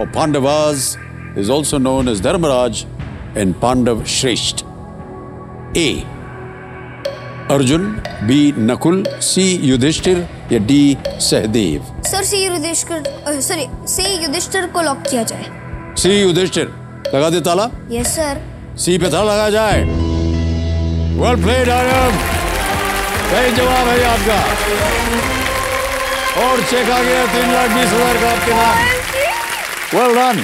or Pandavas is also known as Dharmaraj and Pandav Shresht? A. Arjun, B. Nakul, C. Yudhishthir या D. Sahdev। Sir, C. Yudhishthir, sorry, C. Yudhishthir को लॉक किया जाए। C. Yudhishthir, लगा दे ताला। Yes sir। C पे ताला लगाया जाए। Well played Aaryav, सही जवाब है आपका, और चेक आ गया 3,20,000 का आपके नाम। Well done.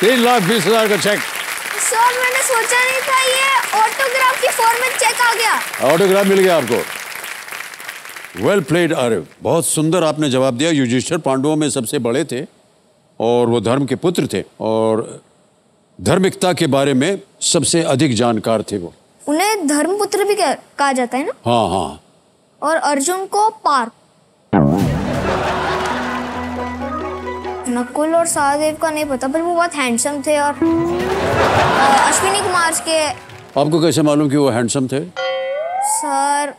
$3,20,000 का चेक। सर मैंने सोचा नहीं था ये ऑटोग्राफ की फॉर्म में चेक आ गया। ऑटोग्राफ मिल गया आपको। वेल प्लेड आर्यव, बहुत सुंदर आपने जवाब दिया। युधिष्ठिर पांडवों में सबसे बड़े थे और वो धर्म के पुत्र थे और धार्मिकता के बारे में सबसे अधिक जानकार थे वो। उन्हें धर्मपुत्र भी कहा जाता है ना? हाँ हाँ। और अर्जुन को पार्क। नकुल और सहदेव का नहीं पता, पर वो बहुत हैंडसम थे और अश्विनी कुमार के। आपको कैसे मालूम कि वो हैंडसम थे? सर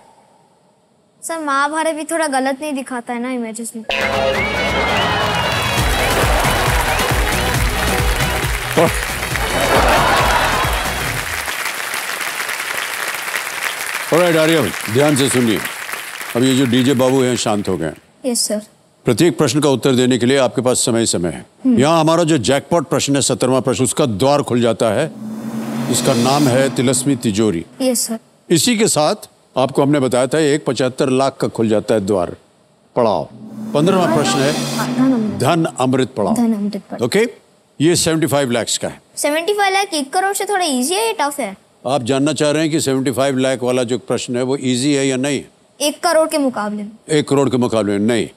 महाभारत भी थोड़ा गलत नहीं दिखाता है ना इमेजेस में। ऑलराइट आर्यव, ध्यान से सुनिए। अब ये जो डीजे बाबू हैं शांत हो गए। Yes sir. प्रत्येक प्रश्न का उत्तर देने के लिए आपके पास समय है। यहाँ हमारा जो जैकपॉट प्रश्न है, 17वां प्रश्न, उसका द्वार खुल जाता है। इसका नाम है तिलस्मी तिजोरी। Yes sir. इसी के साथ आपको हमने बताया था 175 लाख का खुल जाता है द्वार। पड़ाव 15वां प्रश्न है, धन अमृत पड़ाव। ओके, ये 75 लाख का है। 75 लाख 1 करोड़ से थोड़ा इजी है या टफ है? आप जानना चाह रहे हैं कि 75 लाख वाला जो प्रश्न है वो इजी है या नहीं? 1 करोड़ के मुकाबले में। 1 करोड़ के मुकाबले में नहीं।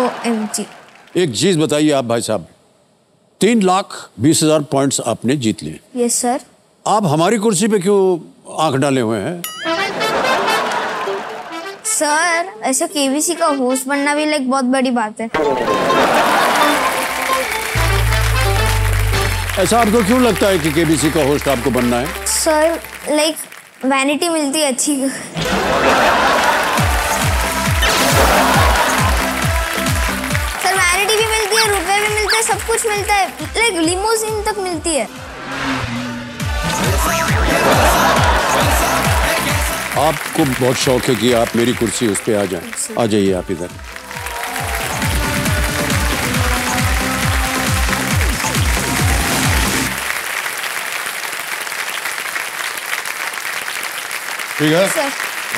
OMG। एक चीज बताइए आप भाई साहब, 3,20,000 पॉइंट्स आपने जीत लिए। Yes sir. आप हमारी कुर्सी पे क्यों आंख डाले हुए हैं? सर ऐसे केबीसी का होस्ट बनना भी लाइक बहुत बड़ी बात है। ऐसा आपको क्यों लगता है कि केबीसी का होस्ट आपको बनना है? सर लाइक वैनिटी मिलती है अच्छी। सर वैनिटी भी मिलती है, रुपए भी मिलते हैं, सब कुछ मिलता है, लाइक लिमोजिन तक मिलती है। आपको बहुत शौक है कि आप मेरी कुर्सी उस पे आ जाएं। आ जाइए आप इधर। ठीक है,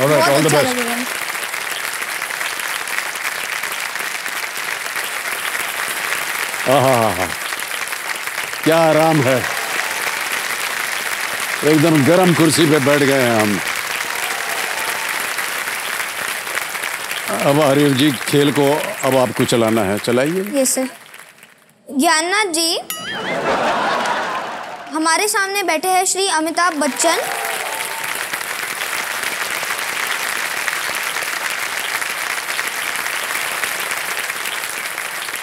ऑल द बेस्ट। आहा, क्या आराम है, एकदम गर्म कुर्सी पे बैठ गए हैं हम। अब आरिफ जी खेल को अब आपको चलाना है, चलाइए। Yes sir. ज्ञाना जी, हमारे सामने बैठे हैं श्री अमिताभ बच्चन।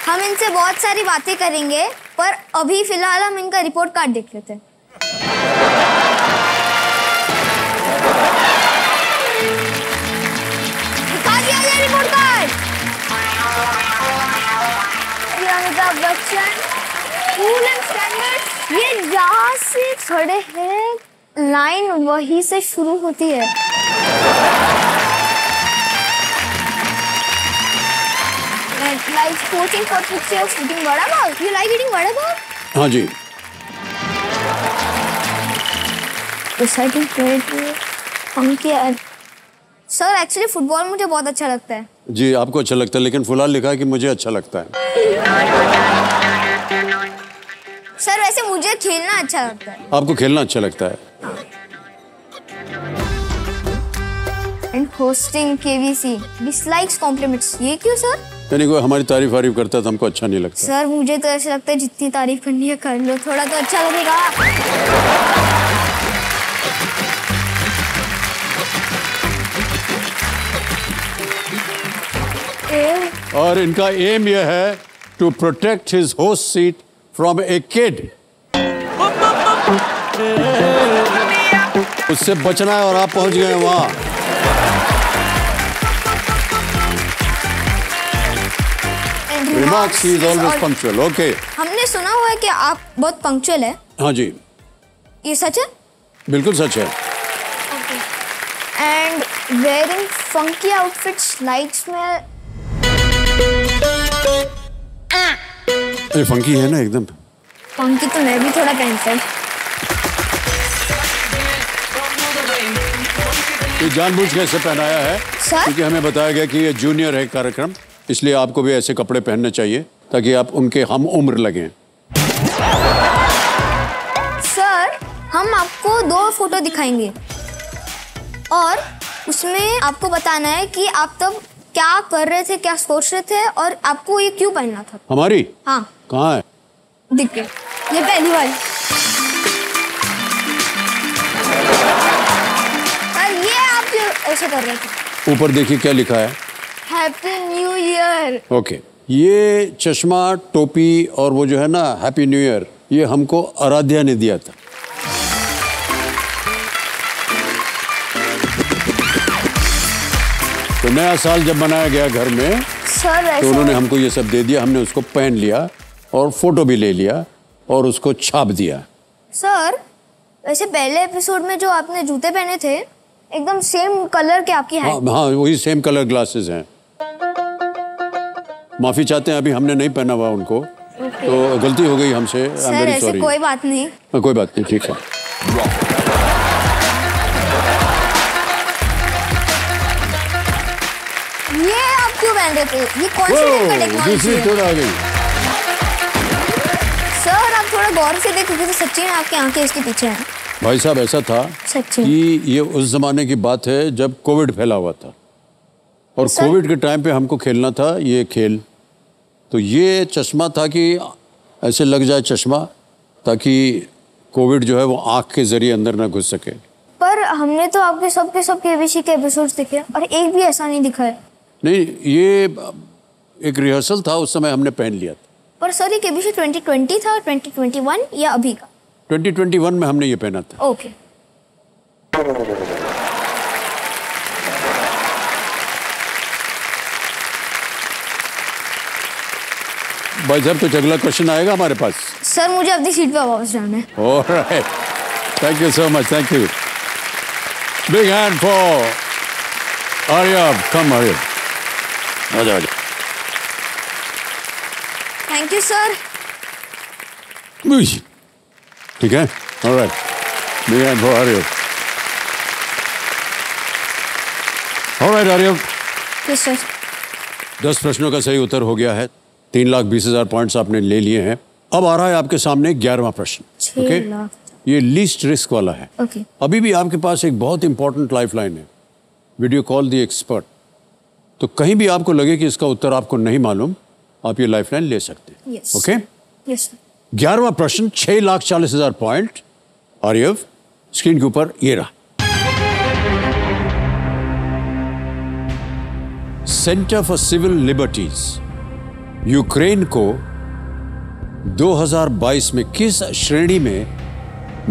हम इनसे बहुत सारी बातें करेंगे, पर अभी फिलहाल हम इनका रिपोर्ट कार्ड देख लेते हैं। ये जहाँ से खड़े हैं लाइन वहीं से शुरू होती है। हाँ जी। सर एक्चुअली फुटबॉल मुझे बहुत अच्छा लगता है। जी आपको अच्छा लगता है, लेकिन फिलहाल लिखा है कि मुझे अच्छा लगता है। सर वैसे मुझे खेलना अच्छा लगता है। आपको खेलना अच्छा लगता है। And hosting KBC, dislikes compliments, ये क्यों सर? यानी कोई हमारी तारीफ आरीफ करता है तो हमको अच्छा नहीं लगता। सर मुझे तो ऐसा लगता है जितनी तारीफ करनी है कर लो, थोड़ा तो अच्छा लगेगा। और इनका एम यह है to protect his host seat From a kid, उससे बचना है और आप पहुंच गए वहां। Remarks, he is always punctual. Okay. हमने सुना हुआ है कि आप बहुत पंक्चुअल है। हाँ जी। ये सच है? बिल्कुल सच है। Okay. And wearing funky outfits likes me. ये फंकी है ना एकदम। फंकी तो मैं भी थोड़ा पहनता हूं। ये जानबूझ के ऐसे पहनाया है क्योंकि हमें बताया गया कि ये जूनियर है कार्यक्रम, इसलिए आपको भी ऐसे कपड़े पहनने चाहिए ताकि आप उनके हम उम्र लगें। सर हम आपको 2 फोटो दिखाएंगे और उसमें आपको बताना है कि आप तब क्या कर रहे थे, क्या सोच रहे थे और आपको ये क्यों पहनना था। हमारी? हाँ। कहाँ है? दिख गए, ये पहली वाली। पर ये आप जो ऐसे कर रहे थे। ऊपर देखिए क्या लिखा है। Happy new year. ओके, ये चश्मा, टोपी और वो जो है ना हैप्पी न्यू ईयर, ये हमको आराध्या ने दिया था। तो नया साल जब मनाया गया घर में तो उन्होंने हमको ये सब दे दिया, हमने उसको पहन लिया और फोटो भी ले लिया और उसको छाप दिया। सर वैसे पहले एपिसोड में जो आपने जूते पहने थे एकदम सेम कलर के आपकी हैं। हाँ वही सेम कलर ग्लासेस हैं। माफी चाहते हैं, अभी हमने नहीं पहना हुआ उनको। Okay. तो गलती हो गई हमसे। सर ऐसे कोई बात नहीं, कोई बात नहीं, ठीक है। ये थोड़ा आ गई। सर आप थोड़ा गौर से देखोगे तो सच्ची में आपकी आंखें इसके पीछे हैं। भाई साहब ऐसा था कि ये उस जमाने की बात है जब कोविड फैला हुआ था और कोविड के टाइम पे हमको खेलना था ये खेल। तो ये चश्मा था कि ऐसे लग जाए चश्मा ताकि कोविड जो है वो आंख के जरिए अंदर ना घुस सके। पर हमने तो आपके सब केबीसी के एपिसोड देखे और एक भी ऐसा नहीं दिखा है। नहीं ये एक रिहर्सल था, उस समय हमने पहन लिया था। पर सर ये केबीसी 2020 था और 2021 या अभी का? 2021 में हमने ये पहना था। ओके। भाई साहब कुछ अगला क्वेश्चन आएगा हमारे पास? सर मुझे अपनी सीट पर वापस जाना है। Alright, thank you so much, thank you. Big hand for Aryav, come Aryav. Thank you sir. ठीक है, alright. Alright Aryav. Yes sir. 10 प्रश्नों का सही उत्तर हो गया है। 3,20,000 पॉइंट्स आपने ले लिए हैं। अब आ रहा है आपके सामने 11वां प्रश्न। ओके, ये लीस्ट रिस्क वाला है। अभी भी आपके पास एक बहुत इंपॉर्टेंट लाइफलाइन है, वीडियो कॉल दी एक्सपर्ट। तो कहीं भी आपको लगे कि इसका उत्तर आपको नहीं मालूम, आप ये लाइफलाइन ले सकते हैं। ओके, 11वां प्रश्न, 6,40,000 पॉइंट। आर्यव, स्क्रीन के ऊपर ये रहा। Centre for civil liberties Ukraine को 2022 में किस श्रेणी में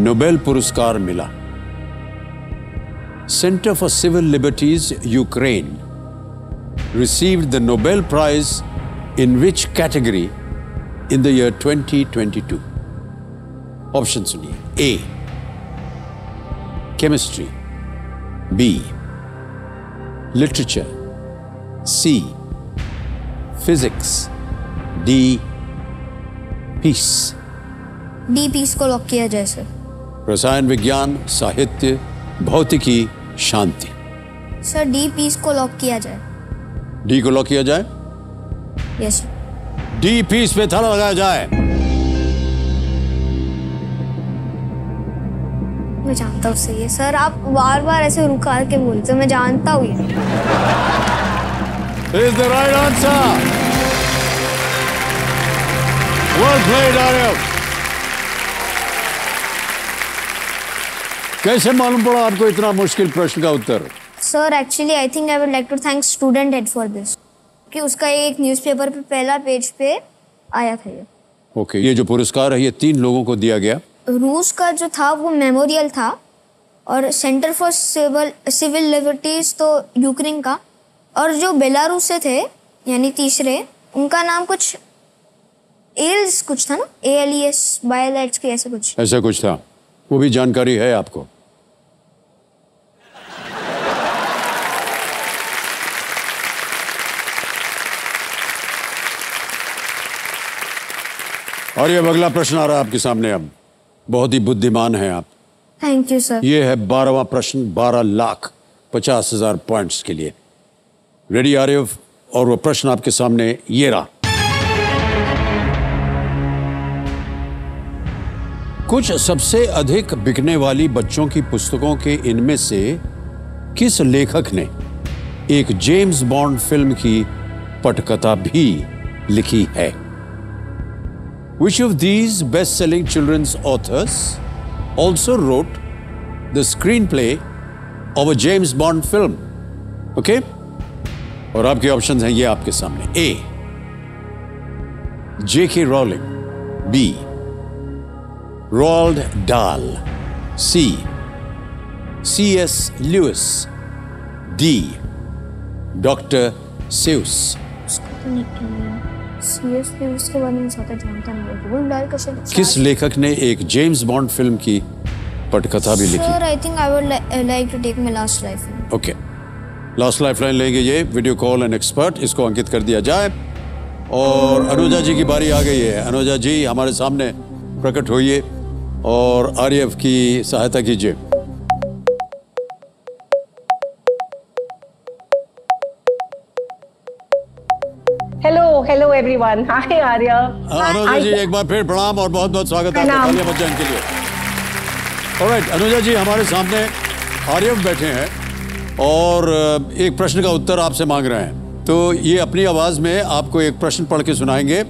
नोबेल पुरस्कार मिला? Centre for civil liberties Ukraine received the Nobel Prize in which category in the year 2022? Option suniye: A. Chemistry, B. Literature, C. Physics, D. Peace. D. Peace को lock किया जाए सर। रसायन विज्ञान, साहित्य, भौतिकी, शांति। Sir D. Peace को lock किया जाए। डी को लॉक किया जाए। यस, डी पीस पे ताला लगाया जाए। मैं जानता हूँ सही है सर, आप बार बार ऐसे रुका के बोलते हैं। मैं जानता हूँ ये is the right answer. Well played Aryav. कैसे मालूम पड़ा आपको इतना मुश्किल प्रश्न का उत्तर? Sir actually I think I would like to thank student head for this, कि उसका एक न्यूज़पेपर पे पहला पेज पे आया था ये। ओके, ये जो पुरस्कार है ये 3 लोगों को दिया गया। रूस का जो था वो मेमोरियल था, और सेंटर फॉर सिविल लिबर्टीज तो यूक्रेन का, और जो बेलारूस से थे यानी तीसरे, उनका नाम कुछ एल्स कुछ था ना, ALES बायलेट्स के ऐसा कुछ था। वो भी जानकारी है आपको। और ये अगला प्रश्न आ रहा है आपके सामने। अब बहुत ही बुद्धिमान हैं आप। Thank you sir. ये है 12वां प्रश्न, 12,50,000 पॉइंट्स के लिए। रेडी आर्यव? और वो प्रश्न आपके सामने ये रहा। कुछ सबसे अधिक बिकने वाली बच्चों की पुस्तकों के इनमें से किस लेखक ने एक जेम्स बॉन्ड फिल्म की पटकथा भी लिखी है? Which of these best-selling children's authors also wrote the screenplay of a James Bond film? Okay? और आपके ऑप्शंस हैं ये आपके सामने। A. J.K. Rowling, B. Roald Dahl, C. C.S. Lewis, D. Dr. Seuss. उसके बारे में जानता नहीं। किस लेखक ने एक जेम्स बॉन्ड फिल्म की पटकथा भी लिखी? Sir I think I would like to take my last lifeline. Okay, last lifeline लेंगे ये, वीडियो कॉल एंड एक्सपर्ट। इसको अंकित कर दिया जाए। और अनुजा जी की बारी आ गई है। अनुजा जी हमारे सामने प्रकट होइए और आर्यव की सहायता कीजिए। Hello everyone, hi Arya. Anuja ji एक बार फिर प्रणाम और बहुत बहुत स्वागत है आर्या बच्चन के लिए। ऑलराइट अनुजा जी, हमारे सामने आर्यव बैठे हैं और एक प्रश्न का उत्तर आपसे मांग रहे हैं। तो ये अपनी आवाज में आपको एक प्रश्न पढ़ के सुनाएंगे।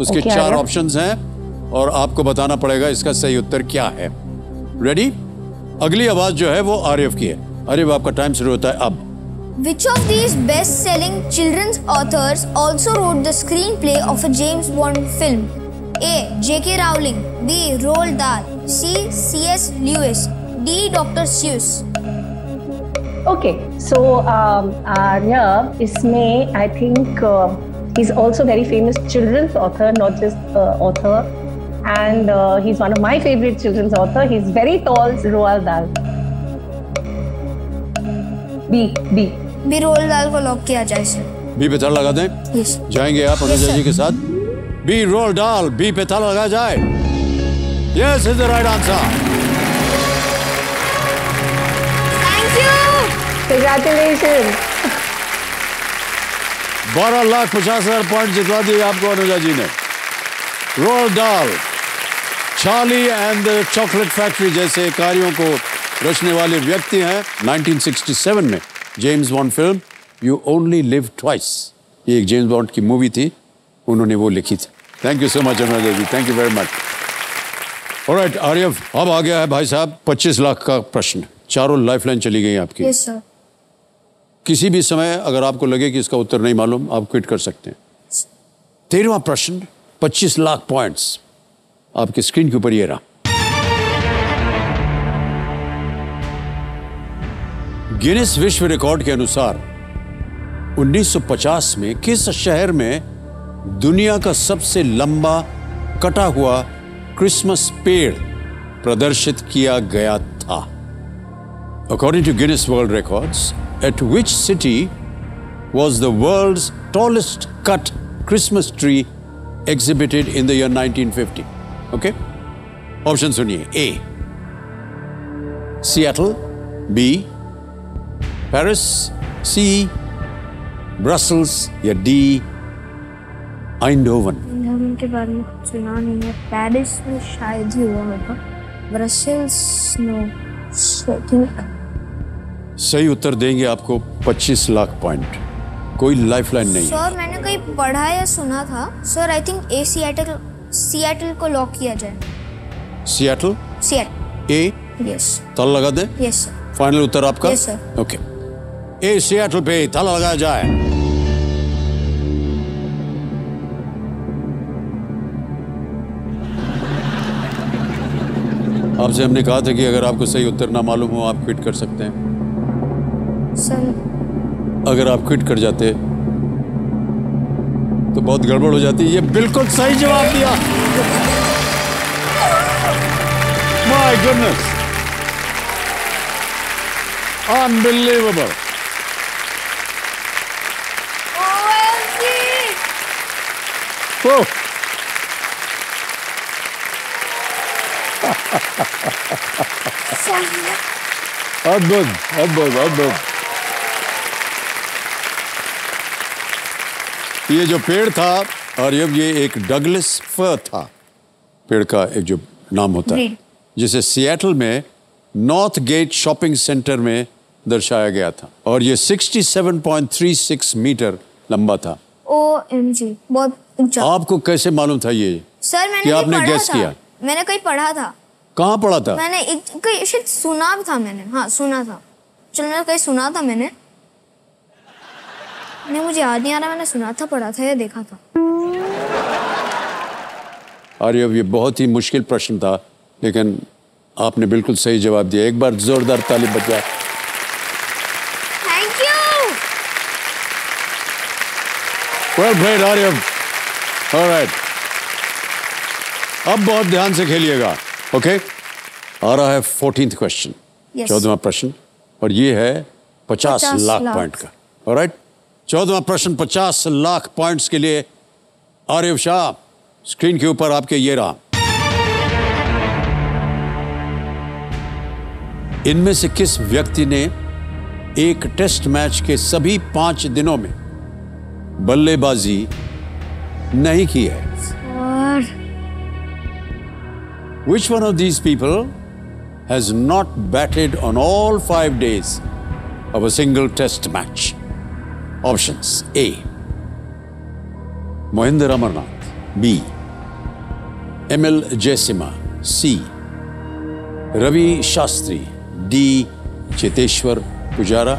उसके 4 ऑप्शंस हैं और आपको बताना पड़ेगा इसका सही उत्तर क्या है। रेडी? अगली आवाज जो है वो आर्यव की है। आर्यव, आपका टाइम शुरू होता है अब। Which of these best-selling children's authors also wrote the screenplay of a James Bond film? A. J.K. Rowling, B. Roald Dahl, C. C.S. Lewis, D. Dr. Seuss. Okay, so Aarya, isme I think he's also very famous children's author, not just author, and he's one of my favorite children's author. He's very tall, Roald Dahl. B. B. B Roald Dahl को lock किया जाए sir. B पे ताला लगा दें। yes. जाएंगे आप अनुजा जी के साथ। बी रोल दाल, बी पे ताला लगाया जाए। Yes is the right answer. Thank you, congratulation. 12,50,000 point जितवा दिए आपको अनुजा जी ने। Roald Dahl, Charlie and the chocolate factory जैसे कार्यों को रचने वाले व्यक्ति हैं। 1967 में James Bond film you only live twice, ये एक जेम्स बॉन्ड की मूवी थी, उन्होंने वो लिखी थी। Thank you so much Anuja ji, thank you very much. Alright Aryav, अब आ गया है भाई साहब 25 लाख का प्रश्न। चारों लाइफलाइन चली गई आपकी। Yes, sir. किसी भी समय अगर आपको लगे कि इसका उत्तर नहीं मालूम, आप क्विट कर सकते हैं। 13वां प्रश्न, 25 लाख पॉइंट्स आपके स्क्रीन के ऊपर ये रहा। गिनीज विश्व रिकॉर्ड के अनुसार 1950 में किस शहर में दुनिया का सबसे लंबा कटा हुआ क्रिसमस पेड़ प्रदर्शित किया गया था? According to Guinness World Records, at which city was the world's tallest cut Christmas tree exhibited in the year 1950? Okay? Options suniye. A. Seattle. B. Paris. C. Brussels. या D. Eindhoven. Eindhoven के बारे में कुछ सुना नहीं है। Paris में शायद ही हुआ होगा। Brussels no. सही उत्तर देंगे आपको 25 लाख पॉइंट। कोई लाइफलाइन नहीं। सर मैंने कहीं पढ़ा या सुना था। Sir I think A Seattle को लॉक किया जाए। Seattle A. यस। ताला लगा दे। Yes sir. फाइनल उत्तर आपका? Yes sir. Okay, A Seattle पे ताला लगाया जाए। आपसे हमने कहा था कि अगर आपको सही उत्तर ना मालूम हो आप क्विट कर सकते हैं। सर अगर आप क्विट कर जाते तो बहुत गड़बड़ हो जाती। ये बिल्कुल सही जवाब दिया। My goodness, unbelievable. ओह अद्भुत अद्भुत अद्भुत। ये जो पेड़ था और ये एक डगलस फर था, पेड़ का एक जो नाम होता है, जिसे सिएटल में नॉर्थ गेट शॉपिंग सेंटर में दर्शाया गया था। और ये 67.36 मीटर लंबा था। OMG, बहुत ऊंचा। आपको कैसे मालूम था ये? सर मैंने कि आपने गेस किया? मैंने कहीं पढ़ा था। कहाँ पढ़ा था? मैंने कहीं शायद सुना था मैंने। हाँ सुना था। चलो मैंने कहीं सुना था मैंने, नहीं मुझे याद नहीं आ रहा। मैंने सुना था, पढ़ा था या देखा था। अरे अब ये बहुत ही मुश्किल प्रश्न था, लेकिन आपने बिल्कुल सही जवाब दिया। एक बार जोरदार ताली बजा। Thank you. Well played Aryav. Alright, अब बहुत ध्यान से खेलिएगा। ओके, आ रहा है 14th क्वेश्चन, 14वां प्रश्न, और ये है 50 लाख पॉइंट का। ऑलराइट, 14वां प्रश्न 50 लाख पॉइंट्स के लिए। आर्यव शाह, स्क्रीन के ऊपर आपके ये रहा। इनमें से किस व्यक्ति ने एक टेस्ट मैच के सभी 5 दिनों में बल्लेबाजी नहीं की है? Which one of these people has not batted on all 5 days of a single test match? Options: A. Mohinder Amarnath. B. Emil Jayasinghe. C. Ravi Shastri. D. Cheteshwar Pujara.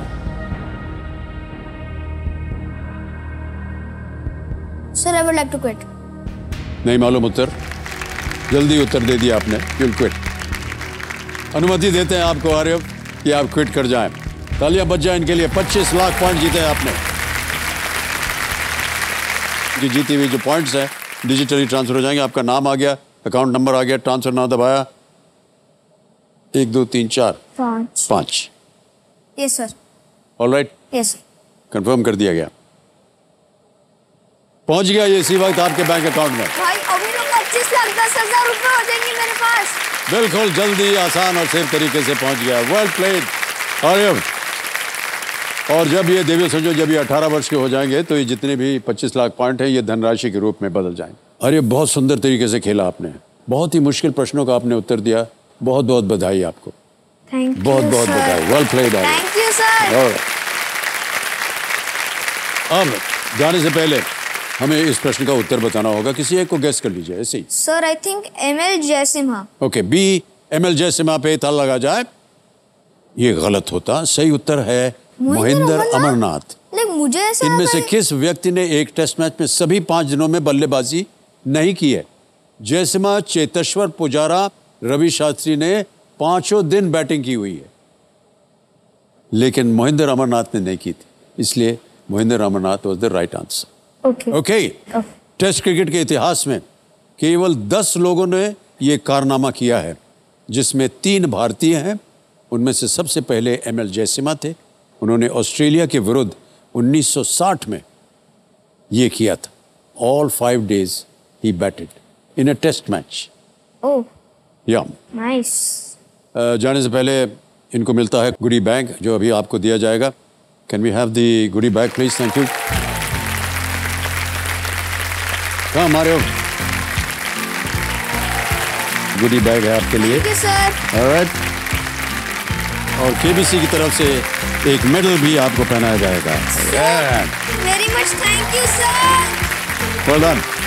Sir, I would like to quit. नहीं मालूम उत्तर। जल्दी उत्तर दे दिया आपने। You'll quit। अनुमति देते हैं आपको आर्यव कि आप क्विट कर जाएं। तालियां बज जाए इनके लिए। 25 लाख पॉइंट जीते हैं आपने। कि जीती हुई जो पॉइंट्स हैं डिजिटली ट्रांसफर हो जाएंगे। आपका नाम आ गया, अकाउंट नंबर आ गया, ट्रांसफर ना दबाया। 1 2 3 4 5। Yes sir. Alright, yes confirm कर दिया गया। पहुंच गया ये इसी वक्त आपके बैंक अकाउंट में। 10,000 रुपए हो जाएंगे मेरे पास। बिल्कुल जल्दी, आसान और सेफ तरीके से पहुंच गया। Well played Aryav. और जब ये देवी सोचो जब ये 18 वर्ष के हो जाएंगे तो ये जितने भी 25 लाख पॉइंट हैं ये धनराशि के रूप में बदल जाएंगे। अरे बहुत सुंदर तरीके से खेला आपने, बहुत ही मुश्किल प्रश्नों का आपने उत्तर दिया, बहुत बहुत बधाई आपको। थैंक यू, बहुत बहुत बधाई, well played. Thank you sir. अब जाने से पहले हमें इस प्रश्न का उत्तर बताना होगा, किसी एक को गेस कर लीजिए ऐसे ही। Sir I think ML Jaisimha. Okay, B ML Jaisimha पे ताल लगा जाए, ये गलत होता। सही उत्तर है महेंद्र अमरनाथ। मुझे ऐसा इनमें से किस व्यक्ति ने एक टेस्ट मैच में सभी 5 दिनों में बल्लेबाजी नहीं की है? जयसिम्हा, चेतेश्वर पुजारा, रवि शास्त्री ने 5 दिन बैटिंग की हुई है, लेकिन महेंद्र अमरनाथ ने नहीं की थी, इसलिए Mahendra Amarnath was the right answer. Okay, test cricket के इतिहास में केवल 10 लोगों ने ये कारनामा किया है, जिसमें 3 भारतीय हैं। उनमें से सबसे पहले एमएल जयसिम्हा थे, उन्होंने ऑस्ट्रेलिया के विरुद्ध 1960 में ये किया था। All 5 days he batted in a test match. Oh, yeah, nice. जाने से पहले इनको मिलता है गुडी बैग, जो अभी आपको दिया जाएगा। Can we have the goodie bag please? Thank you. हाँ मारियो, गुडी बैग है आपके लिए। Thank you, sir. All right. और केबीसी की तरफ से एक मेडल भी आपको पहनाया जाएगा। Very much thank you sir.